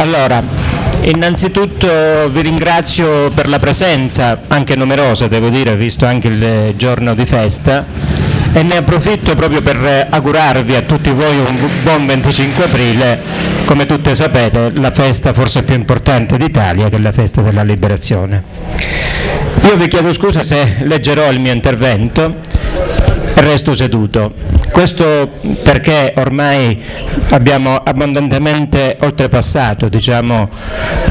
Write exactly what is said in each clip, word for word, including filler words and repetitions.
Allora, innanzitutto vi ringrazio per la presenza, anche numerosa devo dire, visto anche il giorno di festa, e ne approfitto proprio per augurarvi a tutti voi un buon venticinque aprile, come tutte sapete, la festa forse più importante d'Italia, che è la festa della liberazione. Io vi chiedo scusa se leggerò il mio intervento. Resto seduto, questo perché ormai abbiamo abbondantemente oltrepassato, diciamo,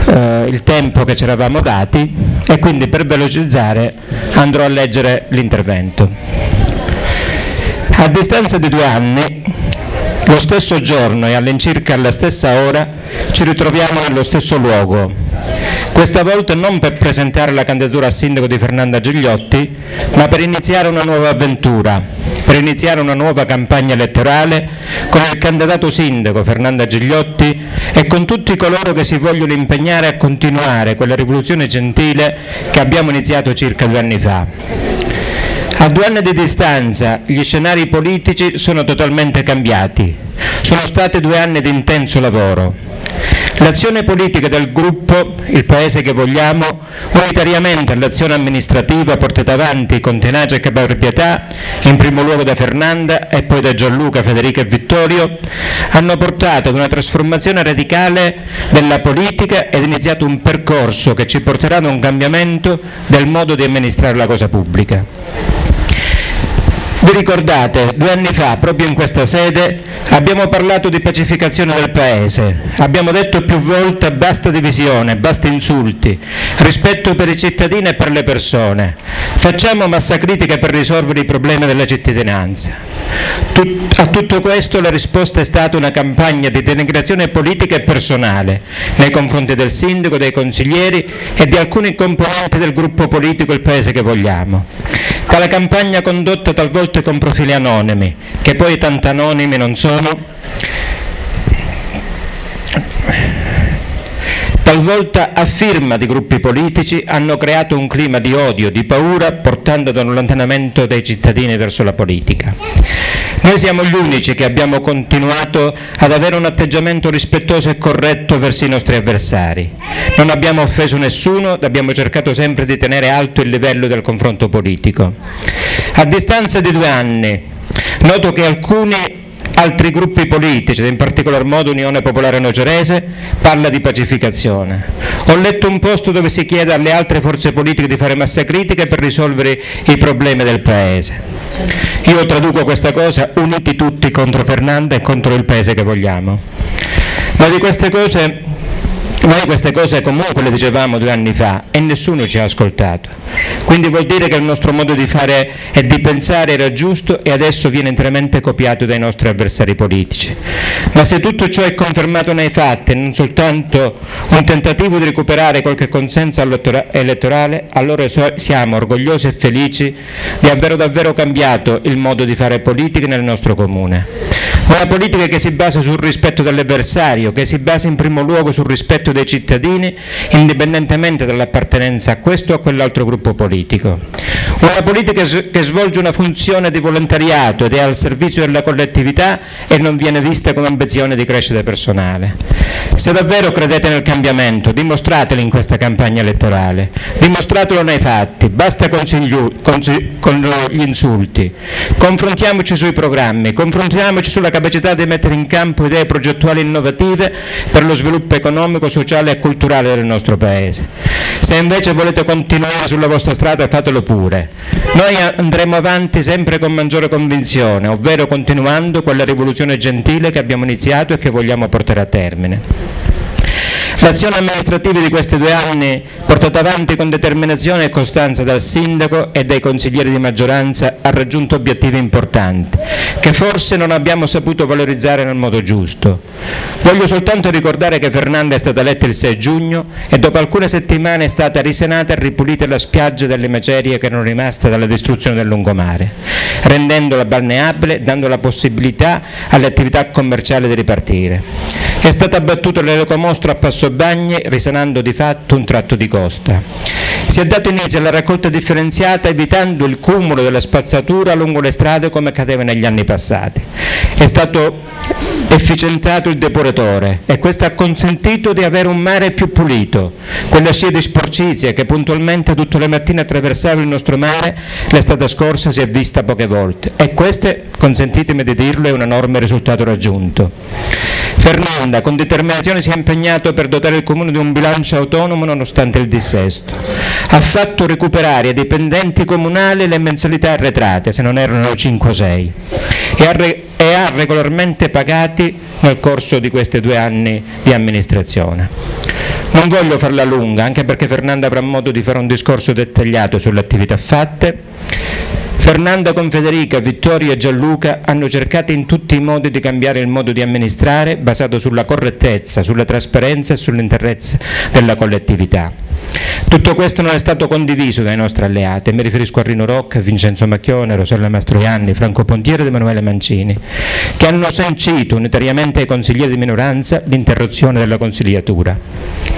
eh, il tempo che ci eravamo dati, e quindi per velocizzare andrò a leggere l'intervento. A distanza di due anni, lo stesso giorno e all'incirca alla stessa ora, ci ritroviamo nello stesso luogo. Questa volta non per presentare la candidatura a sindaco di Fernanda Gigliotti, ma per iniziare una nuova avventura, per iniziare una nuova campagna elettorale con il candidato sindaco Fernanda Gigliotti e con tutti coloro che si vogliono impegnare a continuare quella rivoluzione gentile che abbiamo iniziato circa due anni fa. A due anni di distanza gli scenari politici sono totalmente cambiati, sono stati due anni di intenso lavoro. L'azione politica del gruppo Il Paese che vogliamo, unitariamente all'azione amministrativa portata avanti con tenacia e caparbietà, in primo luogo da Fernanda e poi da Gianluca, Federico e Vittorio, hanno portato ad una trasformazione radicale della politica ed iniziato un percorso che ci porterà ad un cambiamento del modo di amministrare la cosa pubblica. Vi ricordate, due anni fa, proprio in questa sede, abbiamo parlato di pacificazione del Paese, abbiamo detto più volte basta divisione, basta insulti, rispetto per i cittadini e per le persone, facciamo massa critica per risolvere i problemi della cittadinanza. Tut- a tutto questo la risposta è stata una campagna di denigrazione politica e personale nei confronti del sindaco, dei consiglieri e di alcuni componenti del gruppo politico Il Paese che vogliamo. Tale campagna condotta talvolta con profili anonimi, che poi tanto anonimi non sono, talvolta a firma di gruppi politici hanno creato un clima di odio, di paura, portando ad un allontanamento dei cittadini verso la politica. Noi siamo gli unici che abbiamo continuato ad avere un atteggiamento rispettoso e corretto verso i nostri avversari. Non abbiamo offeso nessuno, abbiamo cercato sempre di tenere alto il livello del confronto politico. A distanza di due anni, noto che alcuni altri gruppi politici, in particolar modo Unione Popolare Nocerese, parla di pacificazione. Ho letto un post dove si chiede alle altre forze politiche di fare massa critica per risolvere i problemi del Paese. Io traduco questa cosa: uniti tutti contro Fernanda e contro il Paese che vogliamo. Ma di queste cose, noi queste cose comunque le dicevamo due anni fa e nessuno ci ha ascoltato. Quindi vuol dire che il nostro modo di fare e di pensare era giusto e adesso viene interamente copiato dai nostri avversari politici. Ma se tutto ciò è confermato nei fatti e non soltanto un tentativo di recuperare qualche consenso elettorale, allora siamo orgogliosi e felici di aver davvero cambiato il modo di fare politica nel nostro comune. Una politica che si basa sul rispetto dell'avversario, che si basa in primo luogo sul rispetto dei cittadini, indipendentemente dall'appartenenza a questo o a quell'altro gruppo politico. Una politica che svolge una funzione di volontariato ed è al servizio della collettività e non viene vista come ambizione di crescita personale. Se davvero credete nel cambiamento, dimostratelo in questa campagna elettorale, dimostratelo nei fatti, basta con gli insulti. Confrontiamoci sui programmi, confrontiamoci sulla capacità di mettere in campo idee progettuali innovative per lo sviluppo economico, sociale e culturale del nostro Paese. Se invece volete continuare sulla vostra strada, fatelo pure. Noi andremo avanti sempre con maggiore convinzione, ovvero continuando quella rivoluzione gentile che abbiamo iniziato e che vogliamo portare a termine. L'azione amministrativa di questi due anni, portata avanti con determinazione e costanza dal sindaco e dai consiglieri di maggioranza, ha raggiunto obiettivi importanti, che forse non abbiamo saputo valorizzare nel modo giusto. Voglio soltanto ricordare che Fernanda è stata eletta il sei giugno e dopo alcune settimane è stata risanata e ripulita la spiaggia dalle macerie che erano rimaste dalla distruzione del lungomare, rendendola balneabile, dando la possibilità alle attività commerciali di ripartire. È stata abbattuta l'elecomostro a Passo Bagni, risanando di fatto un tratto di costa. Si è dato inizio alla raccolta differenziata evitando il cumulo della spazzatura lungo le strade come accadeva negli anni passati. È stato efficientato il depuratore e questo ha consentito di avere un mare più pulito. Quella scia di sporcizia che puntualmente tutte le mattine attraversava il nostro mare l'estate scorsa si è vista poche volte e questo, consentitemi di dirlo, è un enorme risultato raggiunto. Fernanda con determinazione si è impegnato per dotare il Comune di un bilancio autonomo nonostante il dissesto. Ha fatto recuperare ai dipendenti comunali le mensilità arretrate, se non erano cinque o sei, e ha re- e ha regolarmente pagati nel corso di questi due anni di amministrazione. Non voglio farla lunga, anche perché Fernanda avrà modo di fare un discorso dettagliato sulle attività fatte. Fernanda con Federico, Vittorio e Gianluca hanno cercato in tutti i modi di cambiare il modo di amministrare basato sulla correttezza, sulla trasparenza e sull'interesse della collettività. Tutto questo non è stato condiviso dai nostri alleati, mi riferisco a Rino Rocca, Vincenzo Macchione, Rosella Mastroianni, Franco Pontiere ed Emanuele Mancini, che hanno sancito unitariamente ai consiglieri di minoranza l'interruzione della consigliatura.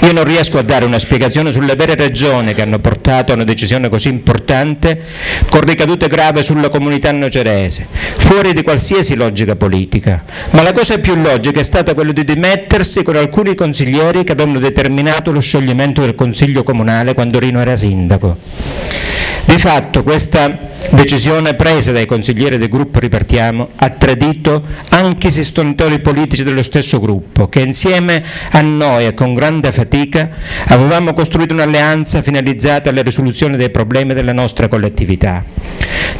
Io non riesco a dare una spiegazione sulle vere ragioni che hanno portato a una decisione così importante con ricadute grave sulla comunità nocerese, fuori di qualsiasi logica politica, ma la cosa più logica è stata quella di dimettersi con alcuni consiglieri che avevano determinato lo scioglimento del Consiglio Comunale quando Rino era sindaco. Di fatto questa decisione presa dai consiglieri del gruppo Ripartiamo ha tradito anche i sostenitori politici dello stesso gruppo che insieme a noi e con grande fatica avevamo costruito un'alleanza finalizzata alla risoluzione dei problemi della nostra collettività.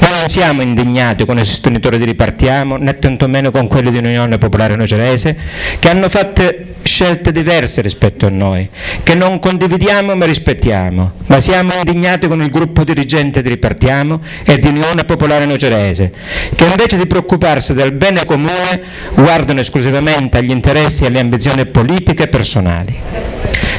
Noi non siamo indignati con i sostenitori di Ripartiamo né tantomeno con quelli di Unione Popolare Nocerese che hanno fatto scelte diverse rispetto a noi, che non condividiamo ma rispettiamo, ma siamo indignati con il gruppo dirigente di Ripartiamo e di Unione Popolare Nocerese, che invece di preoccuparsi del bene comune guardano esclusivamente agli interessi e alle ambizioni politiche e personali.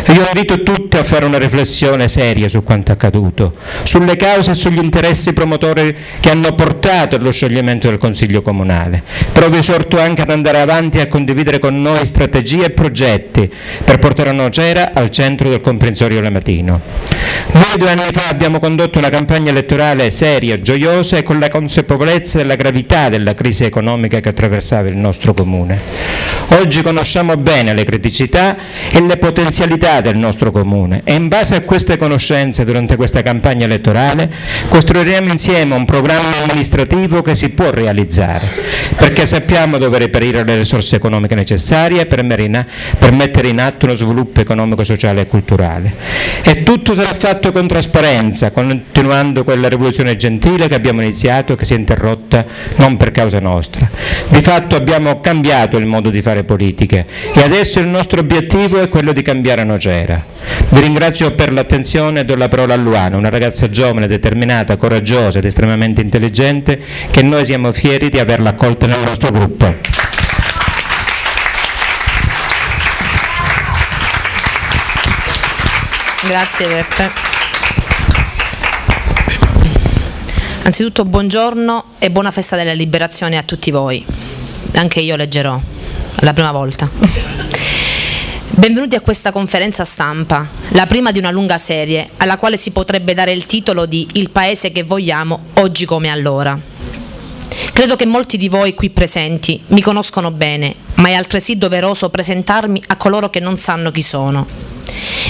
Io invito tutti a fare una riflessione seria su quanto accaduto, sulle cause e sugli interessi promotori che hanno portato allo scioglimento del Consiglio Comunale. Però vi esorto anche ad andare avanti e a condividere con noi strategie e progetti per portare Nocera al centro del comprensorio lamatino. Noi due anni fa abbiamo condotto una campagna elettorale seria, gioiosa e con la consapevolezza della gravità della crisi economica che attraversava il nostro Comune. Oggi conosciamo bene le criticità e le potenzialità del nostro Comune e in base a queste conoscenze durante questa campagna elettorale costruiremo insieme un programma amministrativo che si può realizzare perché sappiamo dove reperire le risorse economiche necessarie per mettere in atto uno sviluppo economico, sociale e culturale e tutto sarà fatto con trasparenza continuando quella rivoluzione gentile che abbiamo iniziato e che si è interrotta non per causa nostra. Di fatto abbiamo cambiato il modo di fare politiche e adesso il nostro obiettivo è quello di cambiare Nocera. Vi ringrazio per l'attenzione e do la parola a Luana, una ragazza giovane, determinata, coraggiosa ed estremamente intelligente che noi siamo fieri di averla accolta nel nostro gruppo. Grazie Beppe. Anzitutto buongiorno e buona festa della liberazione a tutti voi. Anche io leggerò, la prima volta. Benvenuti a questa conferenza stampa, la prima di una lunga serie, alla quale si potrebbe dare il titolo di Il Paese che vogliamo, oggi come allora. Credo che molti di voi qui presenti mi conoscono bene, ma è altresì doveroso presentarmi a coloro che non sanno chi sono.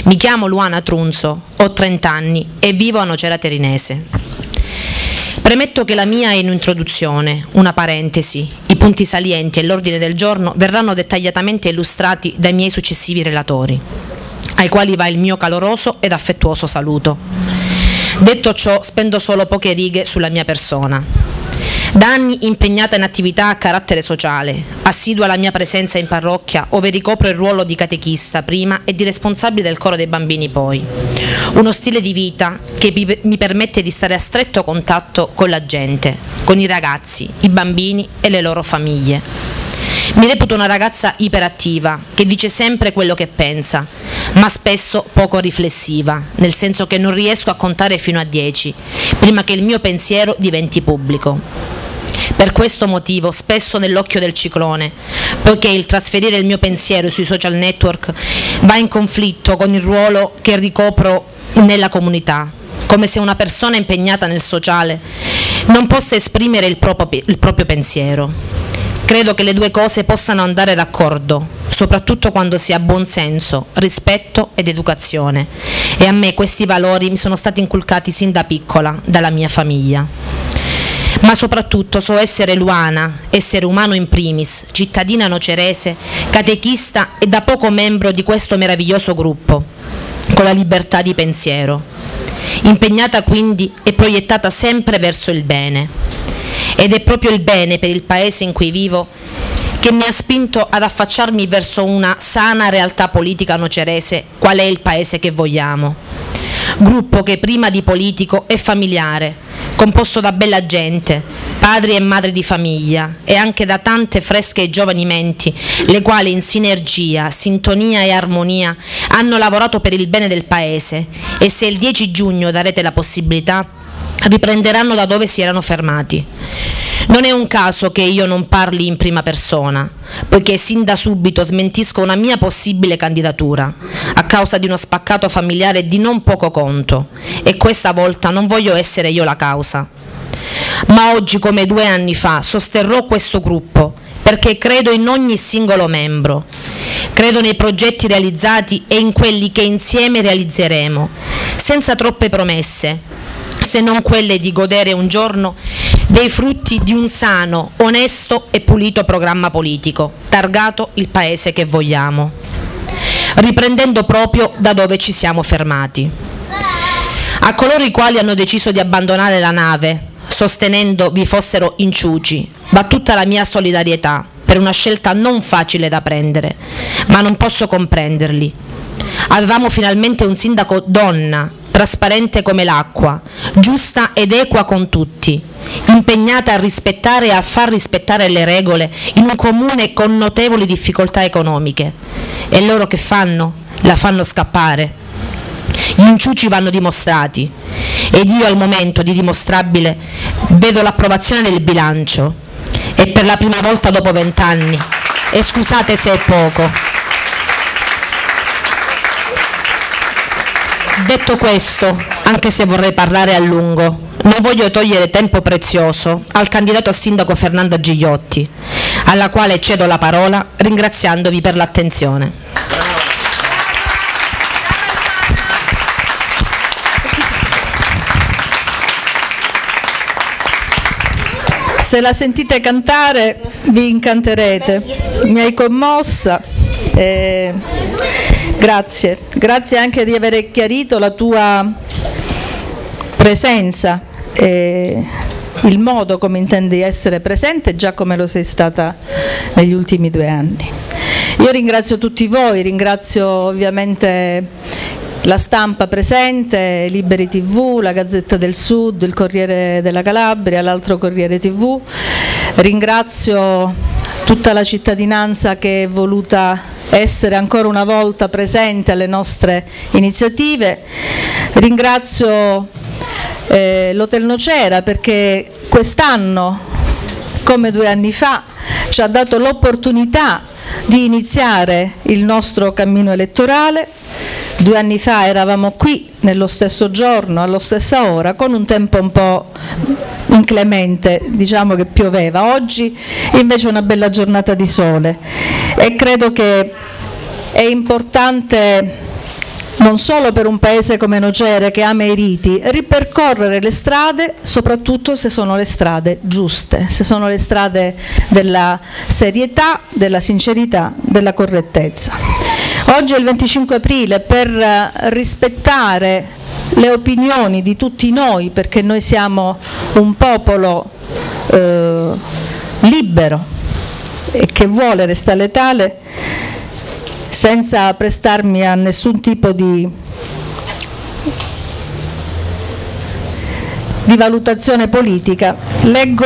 Mi chiamo Luana Trunzo, ho trenta anni e vivo a Nocera Terinese. Premetto che la mia è un'introduzione, una parentesi. I punti salienti e l'ordine del giorno verranno dettagliatamente illustrati dai miei successivi relatori, ai quali va il mio caloroso ed affettuoso saluto. Detto ciò, spendo solo poche righe sulla mia persona. Da anni impegnata in attività a carattere sociale, assidua alla mia presenza in parrocchia, ove ricopro il ruolo di catechista prima e di responsabile del coro dei bambini poi. Uno stile di vita che mi permette di stare a stretto contatto con la gente, con i ragazzi, i bambini e le loro famiglie. Mi reputo una ragazza iperattiva, che dice sempre quello che pensa, ma spesso poco riflessiva, nel senso che non riesco a contare fino a dieci, prima che il mio pensiero diventi pubblico. Per questo motivo spesso nell'occhio del ciclone, poiché il trasferire il mio pensiero sui social network va in conflitto con il ruolo che ricopro nella comunità, come se una persona impegnata nel sociale non possa esprimere il proprio, il proprio pensiero. Credo che le due cose possano andare d'accordo, soprattutto quando si ha buonsenso, rispetto ed educazione, e a me questi valori mi sono stati inculcati sin da piccola dalla mia famiglia. Ma soprattutto so essere luana, essere umano in primis, cittadina nocerese, catechista e da poco membro di questo meraviglioso gruppo, con la libertà di pensiero, impegnata quindi e proiettata sempre verso il bene. Ed è proprio il bene per il paese in cui vivo che mi ha spinto ad affacciarmi verso una sana realtà politica nocerese, qual è il paese che vogliamo. Gruppo che prima di politico è familiare, composto da bella gente, padri e madri di famiglia e anche da tante fresche e giovani menti, le quali in sinergia, sintonia e armonia hanno lavorato per il bene del paese e se il dieci giugno darete la possibilità riprenderanno da dove si erano fermati. Non è un caso che io non parli in prima persona, poiché sin da subito smentisco una mia possibile candidatura, a causa di uno spaccato familiare di non poco conto, e questa volta non voglio essere io la causa. Ma oggi, come due anni fa, sosterrò questo gruppo, perché credo in ogni singolo membro, credo nei progetti realizzati e in quelli che insieme realizzeremo, senza troppe promesse, se non quelle di godere un giorno dei frutti di un sano, onesto e pulito programma politico, targato Il Paese che vogliamo, riprendendo proprio da dove ci siamo fermati. A coloro i quali hanno deciso di abbandonare la nave, sostenendo vi fossero inciuci, va tutta la mia solidarietà per una scelta non facile da prendere, ma non posso comprenderli. Avevamo finalmente un sindaco donna, trasparente come l'acqua, giusta ed equa con tutti, impegnata a rispettare e a far rispettare le regole in un comune con notevoli difficoltà economiche. E loro che fanno? La fanno scappare. Gli inciuci vanno dimostrati ed io al momento di dimostrabile vedo l'approvazione del bilancio e per la prima volta dopo vent'anni, e scusate se è poco. Detto questo, anche se vorrei parlare a lungo, non voglio togliere tempo prezioso al candidato a sindaco Fernanda Gigliotti, alla quale cedo la parola ringraziandovi per l'attenzione. Se la sentite cantare vi incanterete, mi hai commossa. Eh... Grazie, grazie anche di aver chiarito la tua presenza e il modo come intendi essere presente, già come lo sei stata negli ultimi due anni. Io ringrazio tutti voi, ringrazio ovviamente la stampa presente, Liberi tivù, la Gazzetta del Sud, il Corriere della Calabria, l'altro Corriere tivù, ringrazio tutta la cittadinanza che è voluta essere ancora una volta presente alle nostre iniziative. Ringrazio eh, l'Hotel Nocera perché quest'anno, come due anni fa, ci ha dato l'opportunità di iniziare il nostro cammino elettorale. Due anni fa eravamo qui, nello stesso giorno, alla stessa ora, con un tempo un po' inclemente, diciamo che pioveva. Oggi invece è una bella giornata di sole e credo che è importante, non solo per un paese come Nocera che ama i riti, ripercorrere le strade, soprattutto se sono le strade giuste, se sono le strade della serietà, della sincerità, della correttezza. Oggi è il venticinque aprile, per rispettare le opinioni di tutti noi, perché noi siamo un popolo eh, libero e che vuole restare tale, senza prestarmi a nessun tipo di, di valutazione politica. Leggo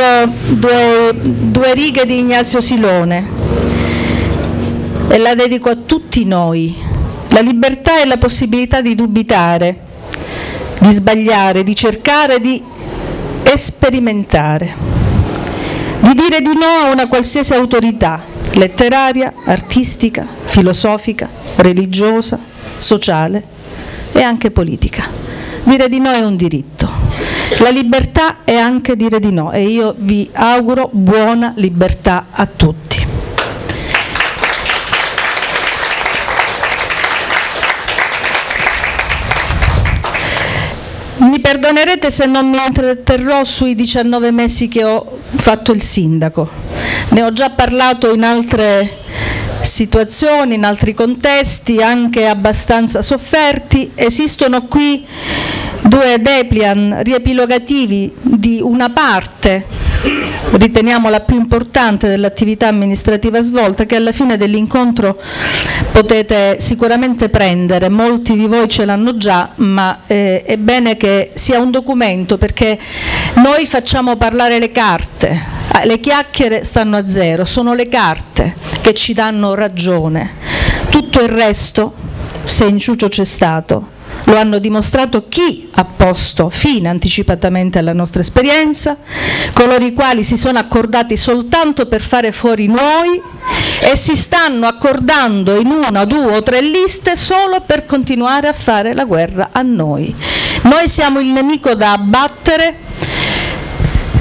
due, due righe di Ignazio Silone e la dedico a tutti noi. La libertà è la possibilità di dubitare, di sbagliare, di cercare di sperimentare, di dire di no a una qualsiasi autorità letteraria, artistica, filosofica, religiosa, sociale e anche politica. Dire di no è un diritto La libertà è anche dire di no, e io vi auguro buona libertà a tutti. Mi perdonerete se non mi intratterrò sui diciannove mesi che ho fatto il sindaco. Ne ho già parlato in altre situazioni, in altri contesti, anche abbastanza sofferti. Esistono qui due deplian riepilogativi di una parte, riteniamo la più importante dell'attività amministrativa svolta, che alla fine dell'incontro potete sicuramente prendere, molti di voi ce l'hanno già, ma eh, è bene che sia un documento, perché noi facciamo parlare le carte, le chiacchiere stanno a zero, sono le carte che ci danno ragione, tutto il resto, se inciucio c'è stato, lo hanno dimostrato chi ha posto fine anticipatamente alla nostra esperienza, coloro i quali si sono accordati soltanto per fare fuori noi e si stanno accordando in una, due o tre liste solo per continuare a fare la guerra a noi. Noi siamo il nemico da abbattere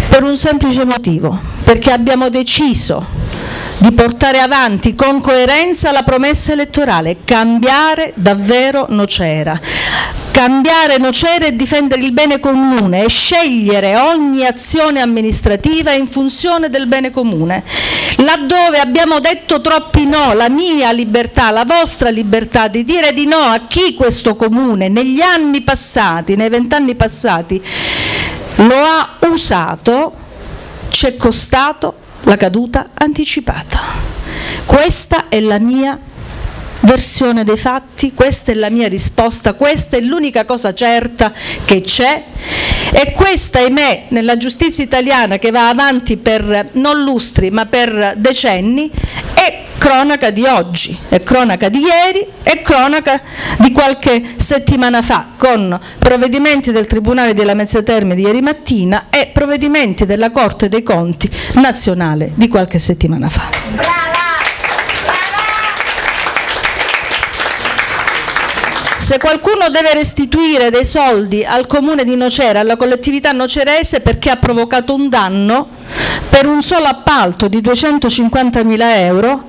per un semplice motivo, perché abbiamo deciso di portare avanti con coerenza la promessa elettorale, cambiare davvero Nocera, cambiare Nocera e difendere il bene comune e scegliere ogni azione amministrativa in funzione del bene comune. Laddove abbiamo detto troppi no, la mia libertà, la vostra libertà di dire di no a chi questo comune negli anni passati, nei vent'anni passati, lo ha usato, ci è costato la caduta anticipata. Questa è la mia versione dei fatti, questa è la mia risposta, questa è l'unica cosa certa che c'è, e questa, ahimè, nella giustizia italiana, che va avanti per non lustri ma per decenni, è cronaca di oggi, è cronaca di ieri, è cronaca di qualche settimana fa, con provvedimenti del Tribunale della Mezzaterme di ieri mattina e provvedimenti della Corte dei Conti nazionale di qualche settimana fa. Brava, brava. Se qualcuno deve restituire dei soldi al comune di Nocera, alla collettività nocerese, perché ha provocato un danno per un solo appalto di duecentocinquantamila euro,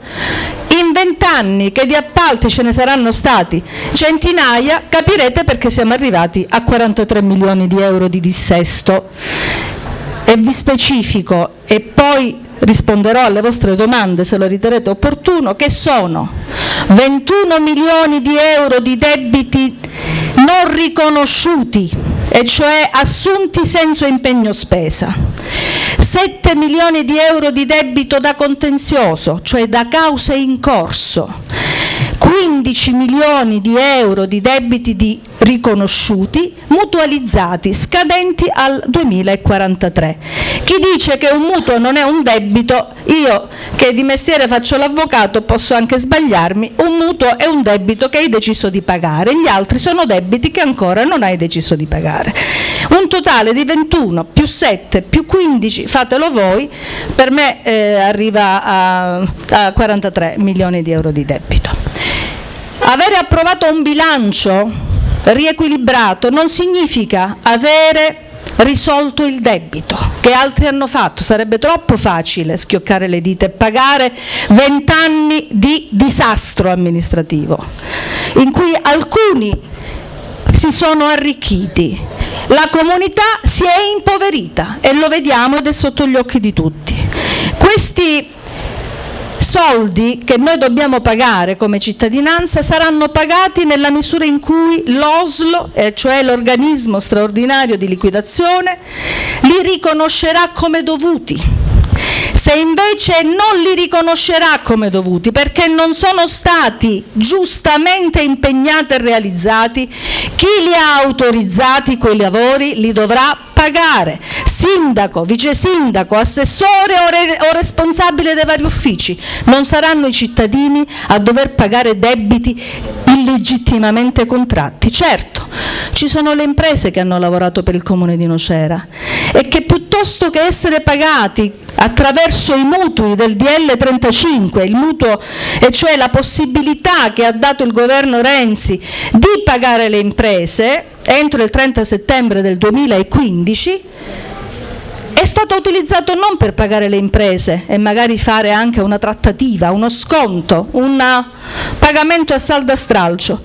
in vent'anni che di appalti ce ne saranno stati centinaia, capirete perché siamo arrivati a quarantatré milioni di euro di dissesto. E vi specifico, e poi risponderò alle vostre domande se lo riterete opportuno, che sono ventuno milioni di euro di debiti non riconosciuti, e cioè assunti senza impegno spesa, sette milioni di euro di debito da contenzioso, cioè da cause in corso, quindici milioni di euro di debiti di riconosciuti, mutualizzati, scadenti al duemilaquarantatré. Chi dice che un mutuo non è un debito, io che di mestiere faccio l'avvocato posso anche sbagliarmi, un mutuo è un debito che hai deciso di pagare, gli altri sono debiti che ancora non hai deciso di pagare. Un totale di ventuno più sette più quindici, fatelo voi, per me eh, arriva a, a quarantatré milioni di euro di debito. Avere approvato un bilancio riequilibrato non significa avere risolto il debito che altri hanno fatto, sarebbe troppo facile schioccare le dita e pagare vent'anni di disastro amministrativo in cui alcuni si sono arricchiti, la comunità si è impoverita e lo vediamo ed è sotto gli occhi di tutti. Questi soldi che noi dobbiamo pagare come cittadinanza saranno pagati nella misura in cui l'O S L O, cioè l'organismo straordinario di liquidazione, li riconoscerà come dovuti. Se invece non li riconoscerà come dovuti perché non sono stati giustamente impegnati e realizzati, chi li ha autorizzati quei lavori li dovrà pagare. Sindaco, vice sindaco, assessore o, re o responsabile dei vari uffici, non saranno i cittadini a dover pagare debiti illegittimamente contratti. Certo, ci sono le imprese che hanno lavorato per il comune di Nocera e che piuttosto che essere pagati attraverso i mutui del D L trentacinque, il mutuo, e cioè la possibilità che ha dato il governo Renzi di pagare le imprese, entro il trenta settembre del duemilaquindici è stato utilizzato non per pagare le imprese e magari fare anche una trattativa, uno sconto, un pagamento a saldo a stralcio,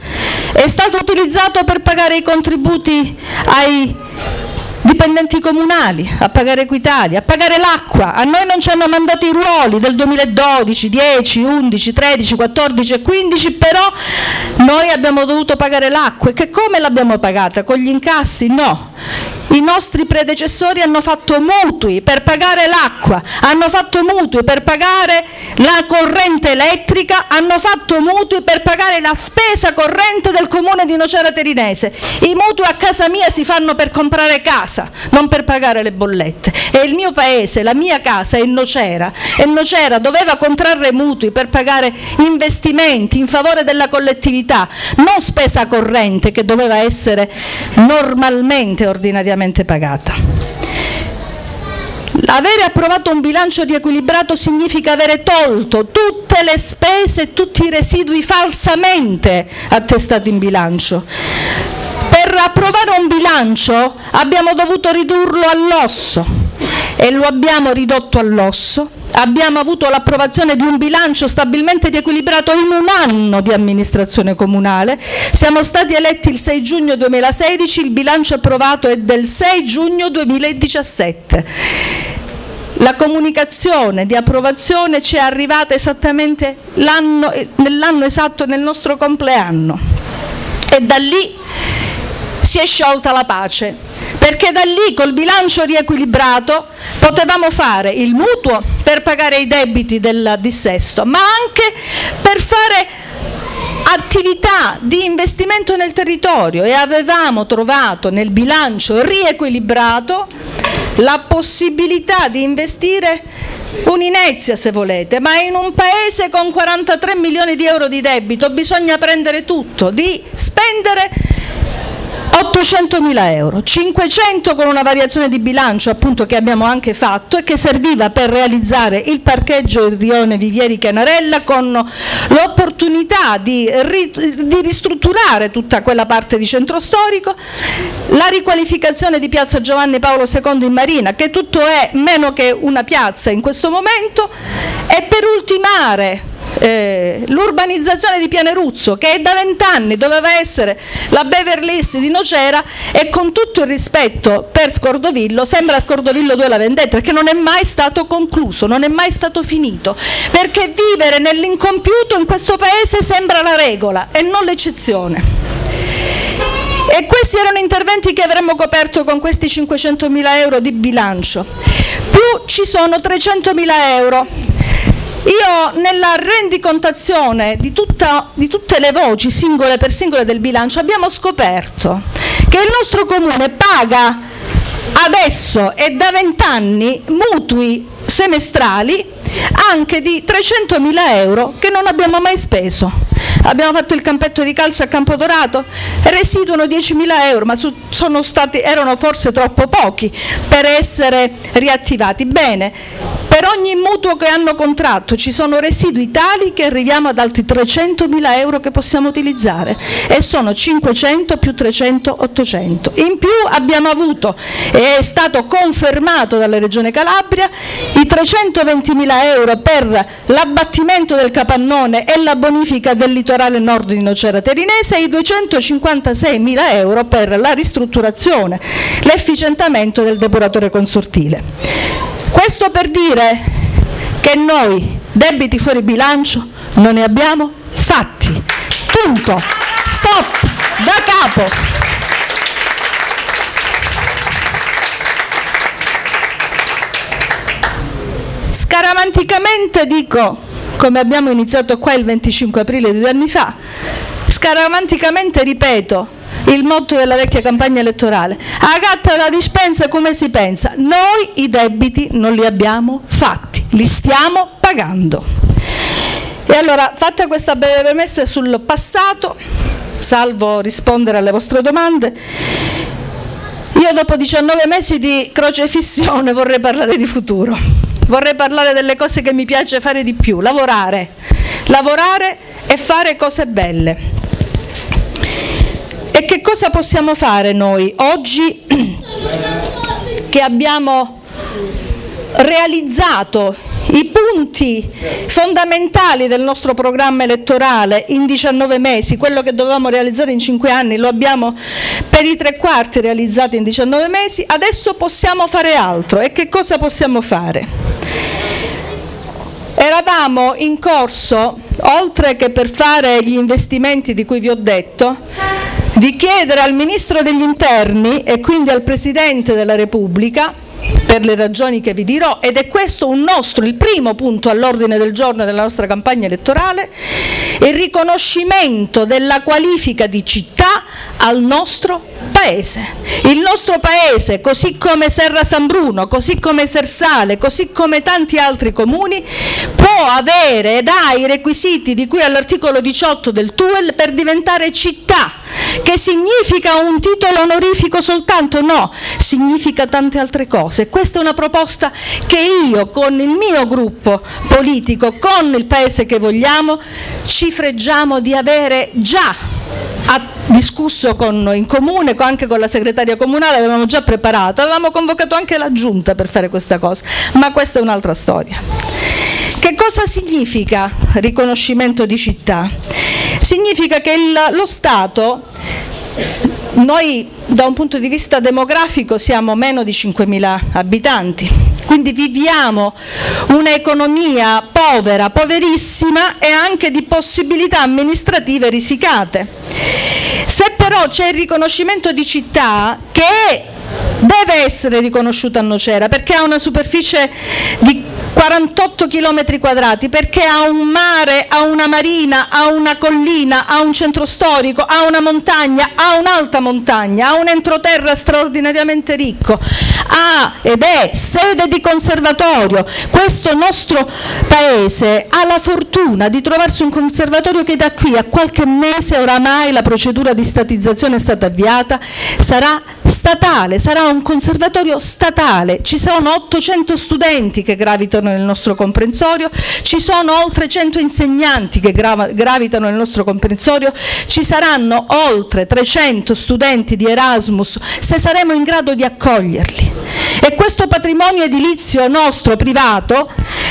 è stato utilizzato per pagare i contributi ai dipendenti comunali, a pagare Equitalia, a pagare l'acqua. A noi non ci hanno mandato i ruoli del duemiladodici, dieci, undici, tredici, quattordici e quindici, però noi abbiamo dovuto pagare l'acqua. E che come l'abbiamo pagata? Con gli incassi? No. I nostri predecessori hanno fatto mutui per pagare l'acqua, hanno fatto mutui per pagare la corrente elettrica, hanno fatto mutui per pagare la spesa corrente del comune di Nocera Terinese. I mutui a casa mia si fanno per comprare casa, non per pagare le bollette. E il mio paese, la mia casa è Nocera, e Nocera doveva contrarre mutui per pagare investimenti in favore della collettività, non spesa corrente che doveva essere normalmente, ordinariamente pagata. Avere approvato un bilancio riequilibrato significa avere tolto tutte le spese e tutti i residui falsamente attestati in bilancio. Per approvare un bilancio abbiamo dovuto ridurlo all'osso e lo abbiamo ridotto all'osso. Abbiamo avuto l'approvazione di un bilancio stabilmente riequilibrato in un anno di amministrazione comunale. Siamo stati eletti il sei giugno duemilasedici, il bilancio approvato è del sei giugno duemiladiciassette. La comunicazione di approvazione ci è arrivata esattamente nell'anno esatto, nel nostro compleanno. E da lì si è sciolta la pace, perché da lì col bilancio riequilibrato potevamo fare il mutuo per pagare i debiti del dissesto, ma anche per fare attività di investimento nel territorio, e avevamo trovato nel bilancio riequilibrato la possibilità di investire un'inezia, se volete, ma in un paese con quarantatré milioni di euro di debito bisogna prendere tutto, di spendere ottocentomila euro, cinquecento con una variazione di bilancio appunto che abbiamo anche fatto e che serviva per realizzare il parcheggio Rione Vivieri Canarella, con l'opportunità di, ri, di ristrutturare tutta quella parte di centro storico, la riqualificazione di piazza Giovanni Paolo secondo in Marina, che tutto è meno che una piazza in questo momento, e per ultimare Eh, l'urbanizzazione di Pianeruzzo, che da vent'anni doveva essere la Beverly Hills di Nocera, e con tutto il rispetto per Scordovillo, sembra Scordovillo due la vendetta, perché non è mai stato concluso, non è mai stato finito, perché vivere nell'incompiuto in questo paese sembra la regola e non l'eccezione. E questi erano interventi che avremmo coperto con questi cinquecentomila euro di bilancio, più ci sono trecentomila euro. Io nella rendicontazione di, tutta, di tutte le voci singole per singole del bilancio abbiamo scoperto che il nostro comune paga adesso e da vent'anni mutui semestrali anche di trecentomila euro che non abbiamo mai speso. Abbiamo fatto il campetto di calcio a Campodorato, residuano diecimila euro, ma su, sono stati, erano forse troppo pochi per essere riattivati. Bene, per ogni mutuo che hanno contratto ci sono residui tali che arriviamo ad altri trecentomila euro che possiamo utilizzare, e sono cinquecento più trecento, ottocento. In più abbiamo avuto, e è stato confermato dalla Regione Calabria, i trecentoventimila euro per l'abbattimento del capannone e la bonifica del litorale nord di Nocera Terinese, e i duecentocinquantaseimila euro per la ristrutturazione, l'efficientamento del depuratore consortile. Questo per dire che noi debiti fuori bilancio non ne abbiamo fatti. Punto. Stop. Da capo. Scaramanticamente dico, come abbiamo iniziato qua il venticinque aprile di due anni fa, scaramanticamente ripeto il motto della vecchia campagna elettorale: agatta la dispensa come si pensa. Noi i debiti non li abbiamo fatti, li stiamo pagando. E allora, fatta questa breve premessa sul passato, salvo rispondere alle vostre domande, io dopo diciannove mesi di crocefissione vorrei parlare di futuro. Vorrei parlare delle cose che mi piace fare di più, lavorare, lavorare e fare cose belle. E che cosa possiamo fare noi oggi che abbiamo realizzato i punti fondamentali del nostro programma elettorale in diciannove mesi, quello che dovevamo realizzare in cinque anni lo abbiamo per i tre quarti realizzato in diciannove mesi, adesso possiamo fare altro. E che cosa possiamo fare? Eravamo in corso, oltre che per fare gli investimenti di cui vi ho detto, di chiedere al Ministro degli Interni e quindi al Presidente della Repubblica, per le ragioni che vi dirò, ed è questo un nostro, il primo punto all'ordine del giorno della nostra campagna elettorale, il riconoscimento della qualifica di città al nostro paese. Il nostro paese, così come Serra San Bruno, così come Sersale, così come tanti altri comuni, può avere ed ha i requisiti di cui all'articolo diciotto del T U E L per diventare città, che significa un titolo onorifico soltanto, no, significa tante altre cose. Questa è una proposta che io, con il mio gruppo politico, con il paese che vogliamo, ci freggiamo di avere già attuato, discusso con, in comune, anche con la segretaria comunale, avevamo già preparato, avevamo convocato anche la giunta per fare questa cosa, ma questa è un'altra storia. Che cosa significa riconoscimento di città? Significa che il, lo Stato, noi da un punto di vista demografico siamo meno di cinquemila abitanti, quindi viviamo un'economia povera, poverissima e anche di possibilità amministrative risicate. Se però c'è il riconoscimento di città, che deve essere riconosciuta a Nocera perché ha una superficie di quarantotto chilometri quadrati, perché ha un mare, ha una marina, ha una collina, ha un centro storico, ha una montagna, ha un'alta montagna, ha un entroterra straordinariamente ricco, ha ed è sede di conservatorio. Questo nostro paese ha la fortuna di trovarsi un conservatorio che da qui a qualche mese, oramai la procedura di statizzazione è stata avviata, sarà statale, sarà un conservatorio statale. Ci saranno ottocento studenti che gravitano nel nostro comprensorio, ci sono oltre cento insegnanti che grava, gravitano nel nostro comprensorio, ci saranno oltre trecento studenti di Erasmus, se saremo in grado di accoglierli. E questo patrimonio edilizio nostro privato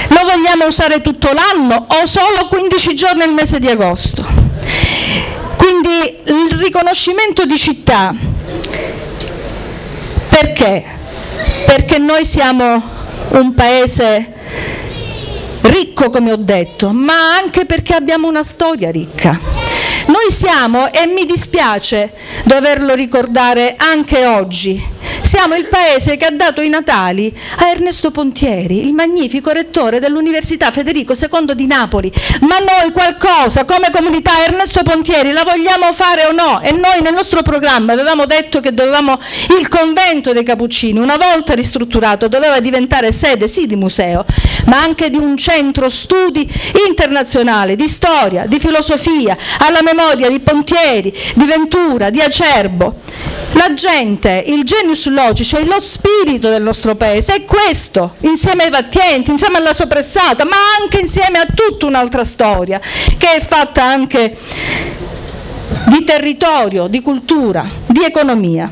lo vogliamo usare tutto l'anno o solo quindici giorni al mese di agosto? Quindi il riconoscimento di città, perché? Perché noi siamo un paese ricco, come ho detto, ma anche perché abbiamo una storia ricca. Noi siamo, e mi dispiace doverlo ricordare anche oggi, siamo il paese che ha dato i natali a Ernesto Pontieri, il magnifico rettore dell'Università Federico secondo di Napoli. Ma noi qualcosa come comunità Ernesto Pontieri la vogliamo fare o no? E noi nel nostro programma avevamo detto che dovevamo, il convento dei Cappuccini, una volta ristrutturato, doveva diventare sede sì di museo, ma anche di un centro studi internazionale, di storia, di filosofia, alla memoria di Pontieri, di Ventura, di Acerbo. La gente, il genius logico, lo spirito del nostro paese è questo, insieme ai pattienti, insieme alla soppressata, ma anche insieme a tutta un'altra storia che è fatta anche di territorio, di cultura, di economia,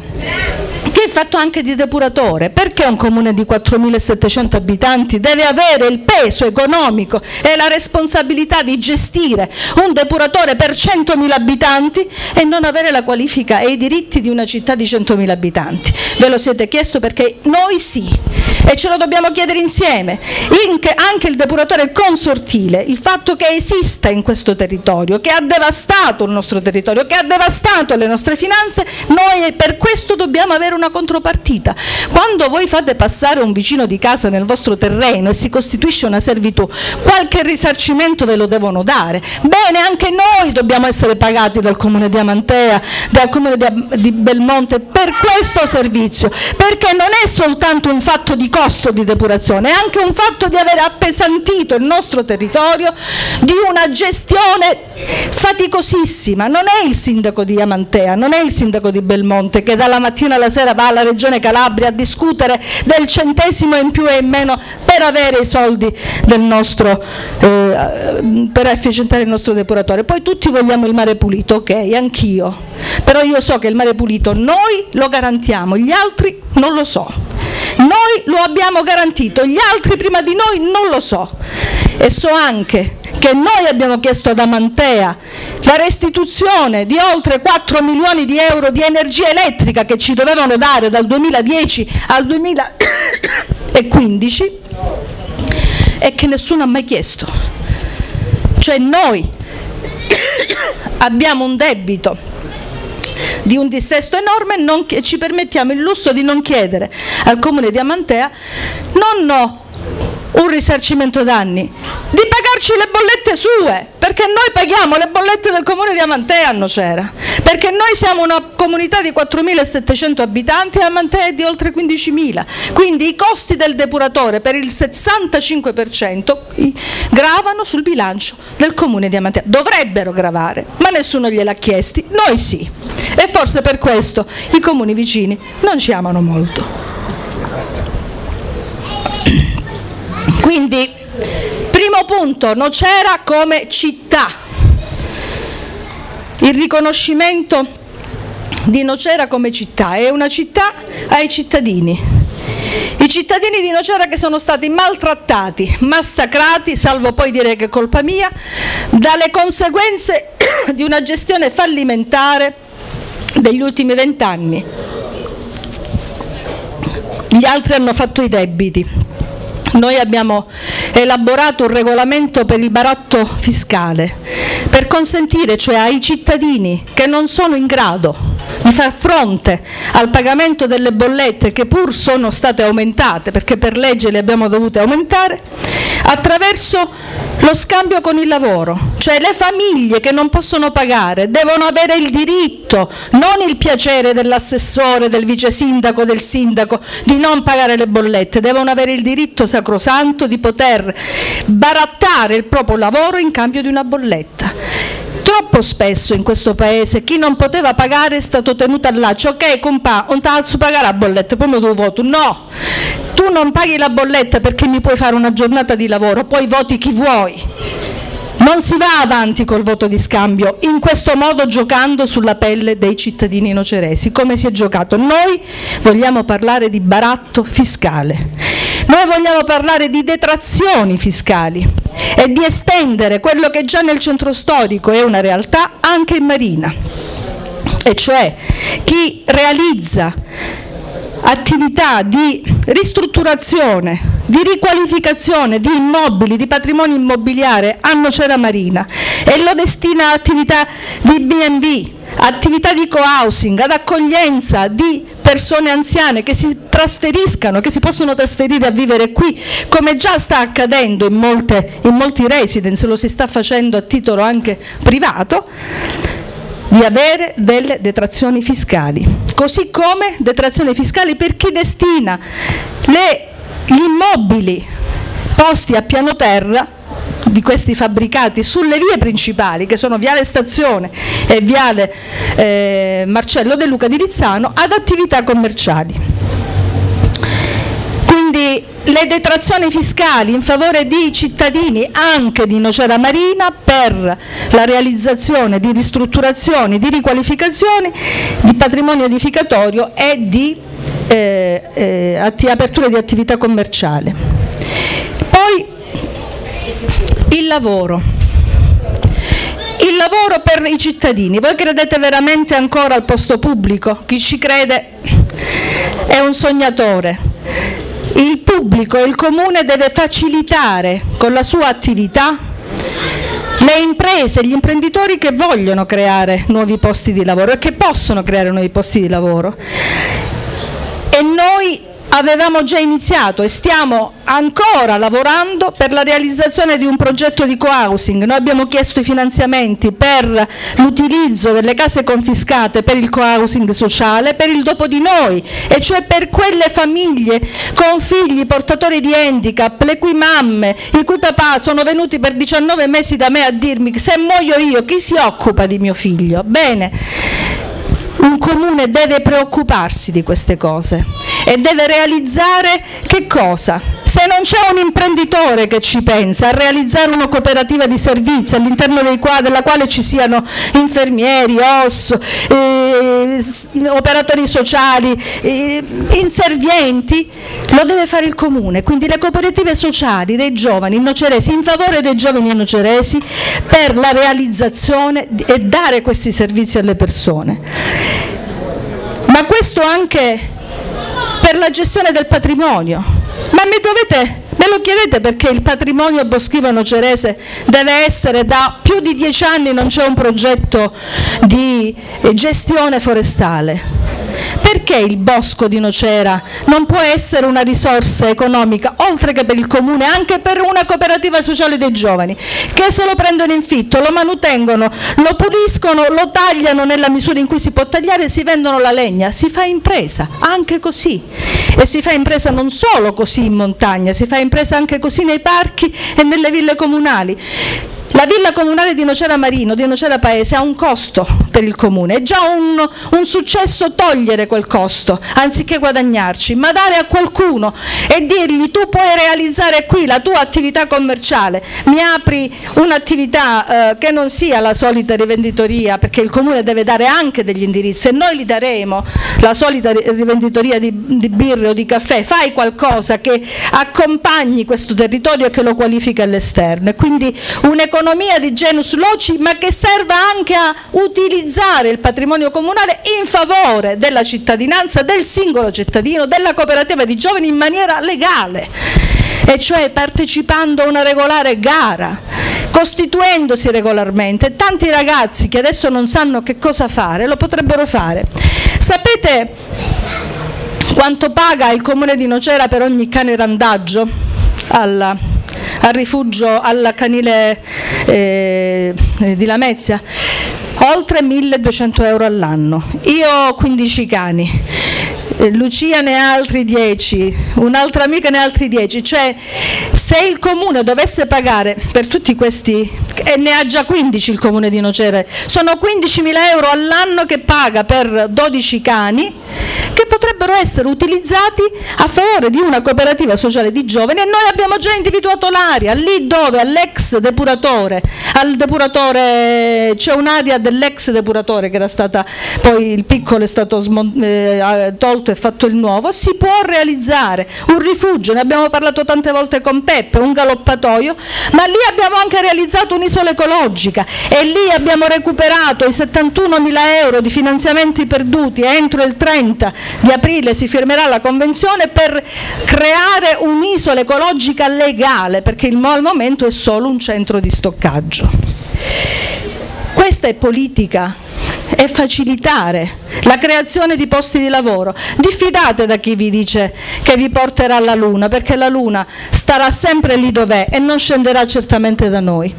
che è fatto anche di depuratore. Perché un comune di quattromilasettecento abitanti deve avere il peso economico e la responsabilità di gestire un depuratore per centomila abitanti e non avere la qualifica e i diritti di una città di centomila abitanti? Ve lo siete chiesto? Perché noi sì, e ce lo dobbiamo chiedere insieme. Anche il depuratore consortile, il fatto che esista in questo territorio, che ha devastato il nostro territorio, che ha devastato le nostre finanze, noi per questo dobbiamo avere una contropartita. Quando voi fate passare un vicino di casa nel vostro terreno e si costituisce una servitù, qualche risarcimento ve lo devono dare. Bene, anche noi dobbiamo essere pagati dal comune di Amantea, dal comune di Belmonte per questo servizio, perché non è soltanto un fatto di costo di depurazione, è anche un fatto di aver appesantito il nostro territorio di una gestione faticosissima. Non è il sindaco di Amantea, non è il sindaco di Belmonte che dalla mattina alla sera va alla Regione Calabria a discutere del centesimo in più e in meno per avere i soldi del nostro, eh, per efficientare il nostro depuratore. Poi tutti vogliamo il mare pulito, ok, anch'io, però io so che il mare pulito noi lo garantiamo, gli altri non lo so. Noi lo abbiamo garantito, gli altri prima di noi non lo so. E so anche che noi abbiamo chiesto ad Amantea la restituzione di oltre quattro milioni di euro di energia elettrica che ci dovevano dare dal duemiladieci al duemilaquindici e che nessuno ha mai chiesto. Cioè noi abbiamo un debito di un dissesto enorme non che ci permettiamo il lusso di non chiedere al comune di Amantea non no, un risarcimento danni, di pagarci le bollette sue, perché noi paghiamo le bollette del comune di Amantea a Nocera, perché noi siamo una comunità di quattromilasettecento abitanti e Amantea è di oltre quindicimila, quindi i costi del depuratore per il sessantacinque per cento gravano sul bilancio del comune di Amantea, dovrebbero gravare, ma nessuno gliel'ha chiesti, noi sì, e forse per questo i comuni vicini non ci amano molto. Quindi, primo punto, Nocera come città, il riconoscimento di Nocera come città, è una città ai cittadini, i cittadini di Nocera che sono stati maltrattati, massacrati, salvo poi dire che è colpa mia, dalle conseguenze di una gestione fallimentare degli ultimi vent'anni. Gli altri hanno fatto i debiti. Noi abbiamo elaborato un regolamento per il baratto fiscale, per consentire cioè ai cittadini che non sono in grado di far fronte al pagamento delle bollette che pur sono state aumentate, perché per legge le abbiamo dovute aumentare, attraverso lo scambio con il lavoro, cioè le famiglie che non possono pagare devono avere il diritto, non il piacere dell'assessore, del vice sindaco, del sindaco, di non pagare le bollette, devono avere il diritto sacrosanto di poter barattare il proprio lavoro in cambio di una bolletta. Troppo spesso in questo paese chi non poteva pagare è stato tenuto all'accio, ok compà, non t'alzo pagare la bolletta, poi mi do voto, no! Tu non paghi la bolletta perché mi puoi fare una giornata di lavoro, poi voti chi vuoi. Non si va avanti col voto di scambio, in questo modo giocando sulla pelle dei cittadini noceresi, come si è giocato. Noi vogliamo parlare di baratto fiscale, noi vogliamo parlare di detrazioni fiscali e di estendere quello che già nel centro storico è una realtà anche in Marina, e cioè chi realizza attività di ristrutturazione, di riqualificazione di immobili, di patrimonio immobiliare a Nocera Marina e lo destina a attività di bi e bi, attività di co-housing, ad accoglienza di persone anziane che si trasferiscano, che si possono trasferire a vivere qui, come già sta accadendo in, molte, in molti residence, lo si sta facendo a titolo anche privato, di avere delle detrazioni fiscali, così come detrazioni fiscali per chi destina le, gli immobili posti a piano terra di questi fabbricati sulle vie principali, che sono Viale Stazione e Viale eh, Marcello De Luca di Rizzano, ad attività commerciali. Quindi le detrazioni fiscali in favore di cittadini anche di Nocera Marina per la realizzazione di ristrutturazioni, di riqualificazioni, di patrimonio edificatorio e di eh, eh, atti, aperture di attività commerciale. Poi il lavoro. Il lavoro per i cittadini. Voi credete veramente ancora al posto pubblico? Chi ci crede è un sognatore. Il pubblico e il comune deve facilitare con la sua attività le imprese, gli imprenditori che vogliono creare nuovi posti di lavoro e che possono creare nuovi posti di lavoro. E noi avevamo già iniziato e stiamo ancora lavorando per la realizzazione di un progetto di co-housing. Noi abbiamo chiesto i finanziamenti per l'utilizzo delle case confiscate per il co-housing sociale, per il dopo di noi, e cioè per quelle famiglie con figli portatori di handicap, le cui mamme, i cui papà sono venuti per diciannove mesi da me a dirmi: se muoio io chi si occupa di mio figlio? Bene. Un comune deve preoccuparsi di queste cose e deve realizzare che cosa? Se non c'è un imprenditore che ci pensa a realizzare una cooperativa di servizi all'interno della quale ci siano infermieri, O S S, eh, operatori sociali, eh, inservienti, lo deve fare il comune. Quindi le cooperative sociali dei giovani noceresi, in favore dei giovani noceresi, per la realizzazione e dare questi servizi alle persone. Ma questo anche per la gestione del patrimonio. Ma mi dovete, me lo chiedete perché il patrimonio boschivo nocerese deve essere, da più di dieci anni non c'è un progetto di gestione forestale. Perché il bosco di Nocera non può essere una risorsa economica, oltre che per il comune, anche per una cooperativa sociale dei giovani, che se lo prendono in fitto, lo manutengono, lo puliscono, lo tagliano nella misura in cui si può tagliare, si vendono la legna, si fa impresa anche così, e si fa impresa non solo così in montagna, si fa impresa anche così nei parchi e nelle ville comunali. La villa comunale di Nocera Marino, di Nocera Paese, ha un costo per il comune, è già un, un successo togliere quel costo, anziché guadagnarci, ma dare a qualcuno e dirgli: tu puoi realizzare qui la tua attività commerciale, mi apri un'attività eh, che non sia la solita rivenditoria, perché il comune deve dare anche degli indirizzi, e noi li daremo, la solita rivenditoria di, di birre o di caffè. Fai qualcosa che accompagni questo territorio e che lo qualifica all'esterno, e quindi un'economia Economia di genus loci, ma che serva anche a utilizzare il patrimonio comunale in favore della cittadinanza, del singolo cittadino, della cooperativa di giovani, in maniera legale, e cioè partecipando a una regolare gara, costituendosi regolarmente. Tanti ragazzi che adesso non sanno che cosa fare lo potrebbero fare. Sapete quanto paga il comune di Nocera per ogni cane randaggio alla al rifugio, al canile eh, di Lamezia? Oltre milleduecento euro all'anno. Io ho quindici cani, Lucia ne ha altri dieci, un'altra amica ne ha altri dieci, cioè se il comune dovesse pagare per tutti questi, e ne ha già quindici il comune di Nocera, sono quindicimila euro all'anno che paga per dodici cani, che potrebbero essere utilizzati a favore di una cooperativa sociale di giovani, e noi abbiamo già individuato l'area, lì dove all'ex depuratore, al depuratore, c'è un'area dell'ex depuratore che era stata, poi il piccolo è stato eh, tolto e fatto il nuovo, si può realizzare un rifugio, ne abbiamo parlato tante volte con Beppe, un galoppatoio, ma lì abbiamo anche realizzato un'isola ecologica, e lì abbiamo recuperato i settantunomila euro di finanziamenti perduti. Entro il trenta di aprile si firmerà la convenzione per creare un'isola ecologica legale, perché il, al momento è solo un centro di stoccaggio. Questa è politica, è facilitare la creazione di posti di lavoro. Diffidate da chi vi dice che vi porterà alla luna, perché la luna starà sempre lì dov'è e non scenderà certamente da noi.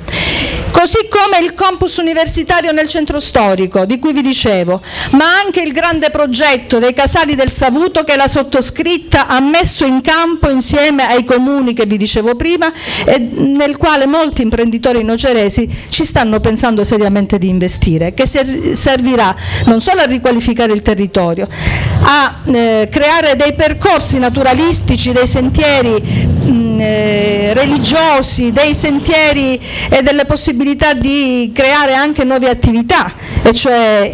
Così come il campus universitario nel centro storico, di cui vi dicevo, ma anche il grande progetto dei Casali del Savuto, che la sottoscritta ha messo in campo insieme ai comuni che vi dicevo prima, e nel quale molti imprenditori noceresi ci stanno pensando seriamente di investire, che servirà non solo a riqualificare il territorio, a eh, creare dei percorsi naturalistici, dei sentieri mh, eh, religiosi, dei sentieri e delle possibilità di creare anche nuove attività, e cioè